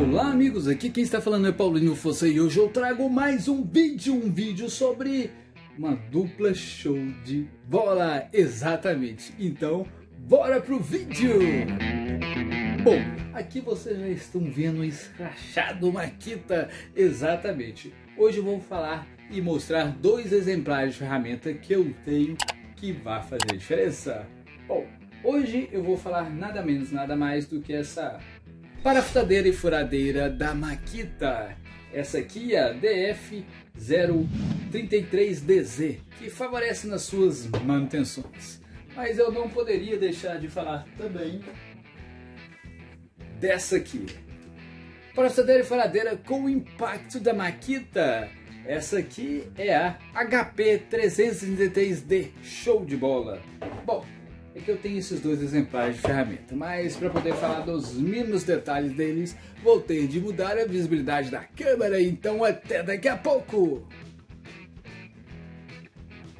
Olá amigos, aqui quem está falando é Paulinho Fossa e hoje eu trago mais um vídeo sobre uma dupla show de bola, exatamente. Então, bora pro vídeo! Bom, aqui vocês já estão vendo o escrachado Makita, exatamente. Hoje eu vou falar e mostrar dois exemplares de ferramenta que eu tenho que vai fazer diferença. Bom, hoje eu vou falar nada menos, nada mais do que essa parafusadeira e furadeira da Makita. Essa aqui é a DF-033DZ, que favorece nas suas manutenções. Mas eu não poderia deixar de falar também dessa aqui, parafusadeira e furadeira com impacto da Makita. Essa aqui é a HP333D, show de bola. Bom, é que eu tenho esses dois exemplares de ferramenta, mas para poder falar dos mínimos detalhes deles, vou ter de mudar a visibilidade da câmera, então até daqui a pouco!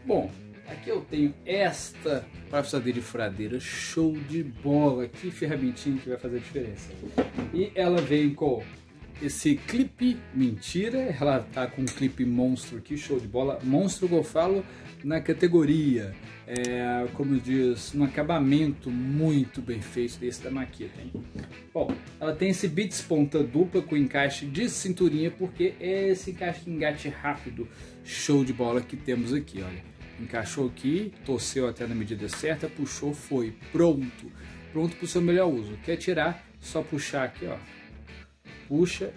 Bom, aqui eu tenho esta parafusadeira e furadeira, show de bola, que ferramentinha que vai fazer a diferença. E ela vem com esse clipe mentira, ela tá com um clipe monstro aqui, show de bola. Monstro que eu falo na categoria, como diz, um acabamento muito bem feito desse da Makita, hein? Bom, ela tem esse bits ponta dupla com encaixe de cinturinha, porque é esse encaixe de engate rápido, show de bola que temos aqui, olha. Encaixou aqui, torceu até na medida certa, puxou, foi, pronto. Pronto para o seu melhor uso. Quer tirar, só puxar aqui, ó. Puxa,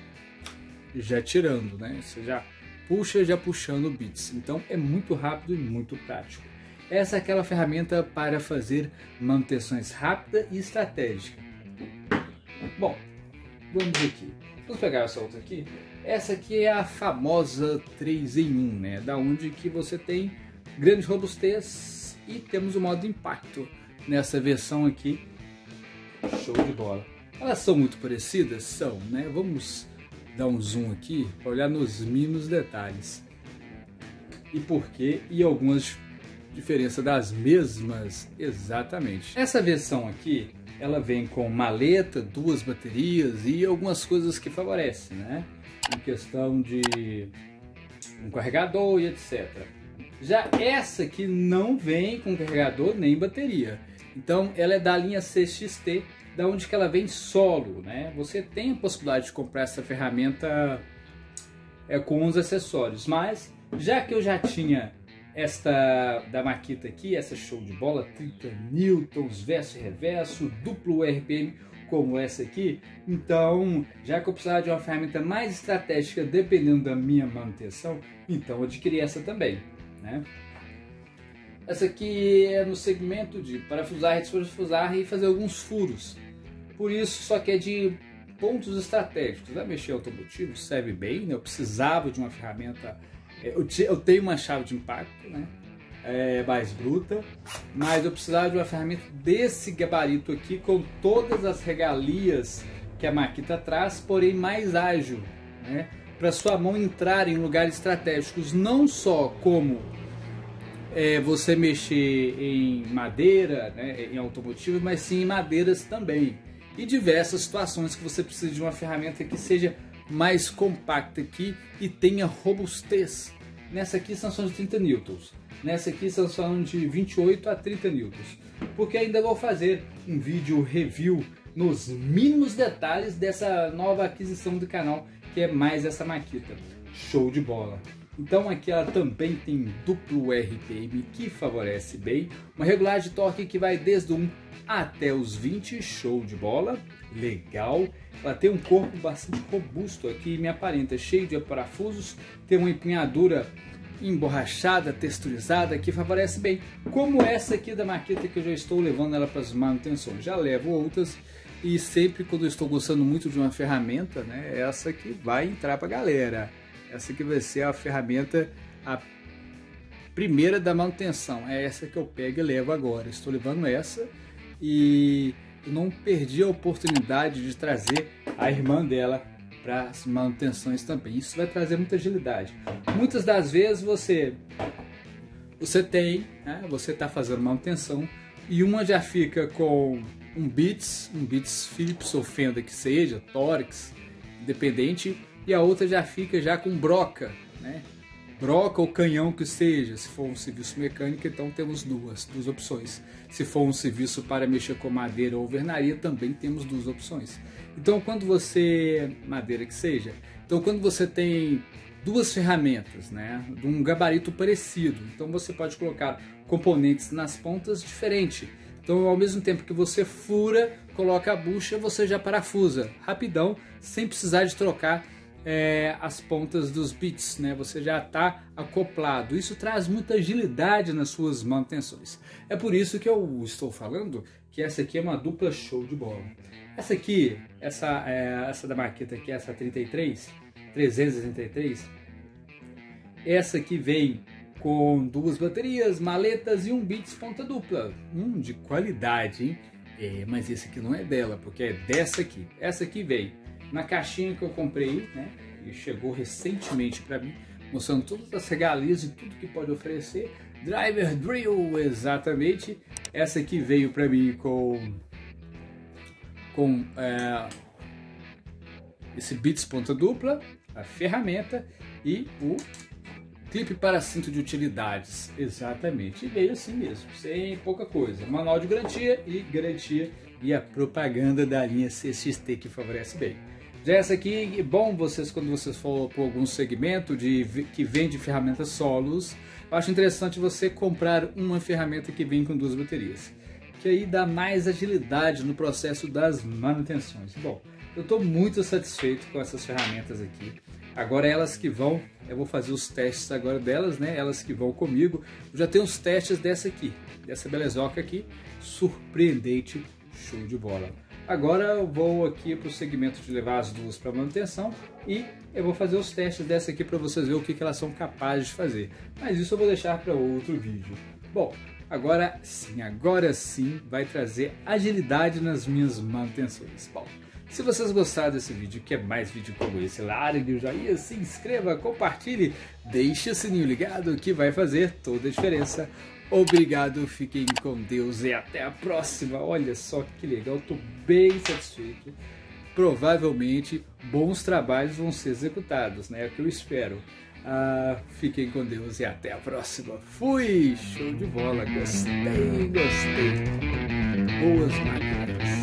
já tirando, né? Você já puxa, já puxando o bits. Então é muito rápido e muito prático. Essa é aquela ferramenta para fazer manutenções rápida e estratégica. Bom, vamos aqui. Vamos pegar essa outra aqui. Essa aqui é a famosa 3 em 1, né? Da onde que você tem grande robustez e temos o modo impacto nessa versão aqui. Show de bola. Elas são muito parecidas? São, né? Vamos dar um zoom aqui para olhar nos mínimos detalhes. E por quê? E algumas diferenças das mesmas, exatamente. Essa versão aqui, ela vem com maleta, duas baterias e algumas coisas que favorecem, né? Em questão de um carregador e etc. Já essa aqui não vem com carregador nem bateria. Então ela é da linha CXT, da onde que ela vem solo, né? Você tem a possibilidade de comprar essa ferramenta com os acessórios, mas já que eu já tinha esta da Makita aqui, essa show de bola, 30 newtons, verso e reverso, duplo RPM como essa aqui, então já que eu precisava de uma ferramenta mais estratégica dependendo da minha manutenção, então eu adquiri essa também, né? Essa aqui é no segmento de parafusar, desparafusar e fazer alguns furos. Por isso, só que é de pontos estratégicos. Vai mexer automotivo, serve bem, né? Eu precisava de uma ferramenta. Eu tenho uma chave de impacto, né? Mais bruta, mas eu precisava de uma ferramenta desse gabarito aqui, com todas as regalias que a Makita traz, porém mais ágil, né? Para sua mão entrar em lugares estratégicos, não só como você mexer em madeira, né, em automotivo, mas sim em madeiras também. E diversas situações que você precisa de uma ferramenta que seja mais compacta aqui e tenha robustez. Nessa aqui são só de 30 newtons. Nessa aqui são só de 28 a 30 newtons. Porque ainda vou fazer um vídeo review nos mínimos detalhes dessa nova aquisição do canal, que é mais essa Makita. Show de bola! Então aqui ela também tem duplo RPM que favorece bem, uma regulagem de torque que vai desde 1 até os 20, show de bola, legal. Ela tem um corpo bastante robusto aqui, me aparenta cheio de parafusos, tem uma empunhadura emborrachada, texturizada, que favorece bem, como essa aqui da Makita que eu já estou levando ela para as manutenções, já levo outras e sempre quando eu estou gostando muito de uma ferramenta, né, essa aqui vai entrar para a galera. Essa aqui vai ser a ferramenta, a primeira da manutenção. É essa que eu pego e levo agora. Estou levando essa e não perdi a oportunidade de trazer a irmã dela para as manutenções também. Isso vai trazer muita agilidade. Muitas das vezes você está fazendo manutenção e uma já fica com um bits Phillips ou fenda que seja, tórax, dependente, e a outra já fica já com broca, né? Broca ou canhão que seja. Se for um serviço mecânico, então temos duas opções. Se for um serviço para mexer com madeira ou alvenaria, também temos duas opções. Então, quando você... madeira que seja. Então, quando você tem duas ferramentas, né, de um gabarito parecido, então você pode colocar componentes nas pontas diferente. Então, ao mesmo tempo que você fura, coloca a bucha, você já parafusa rapidão, sem precisar de trocar as pontas dos bits, né? Você já está acoplado. Isso traz muita agilidade nas suas manutenções. É por isso que eu estou falando que essa aqui é uma dupla show de bola. Essa aqui, essa da Makita aqui, essa 333, essa aqui vem com duas baterias, maletas e um bits ponta dupla, de qualidade, hein? Mas esse aqui não é dela, porque é dessa aqui. Essa aqui vem na caixinha que eu comprei, né, e chegou recentemente para mim, mostrando todas as regalias e tudo que pode oferecer. Driver Drill, exatamente. Essa aqui veio para mim com esse bits ponta dupla, a ferramenta e o clipe para cinto de utilidades, exatamente. E veio assim mesmo, sem pouca coisa. Manual de garantia e a propaganda da linha CXT, que favorece bem. Já essa aqui é bom vocês quando vocês for por algum segmento que vende ferramentas solos. Eu acho interessante você comprar uma ferramenta que vem com duas baterias, que aí dá mais agilidade no processo das manutenções. Bom, eu estou muito satisfeito com essas ferramentas aqui. Agora elas que vão, eu vou fazer os testes agora delas, né? Elas que vão comigo. Eu já tenho os testes dessa aqui, dessa belezoca aqui, surpreendente, show de bola. Agora eu vou aqui para o segmento de levar as duas para manutenção e eu vou fazer os testes dessa aqui para vocês verem o que elas são capazes de fazer. Mas isso eu vou deixar para outro vídeo. Bom, agora sim vai trazer agilidade nas minhas manutenções. Bom, se vocês gostaram desse vídeo, quer mais vídeo como esse, largue o joinha, se inscreva, compartilhe, deixe o sininho ligado que vai fazer toda a diferença. Obrigado, fiquem com Deus e até a próxima. Olha só que legal, estou bem satisfeito. Provavelmente bons trabalhos vão ser executados, né? É o que eu espero. Fiquem com Deus e até a próxima. Fui! Show de bola, gostei, gostei. Boas máquinas.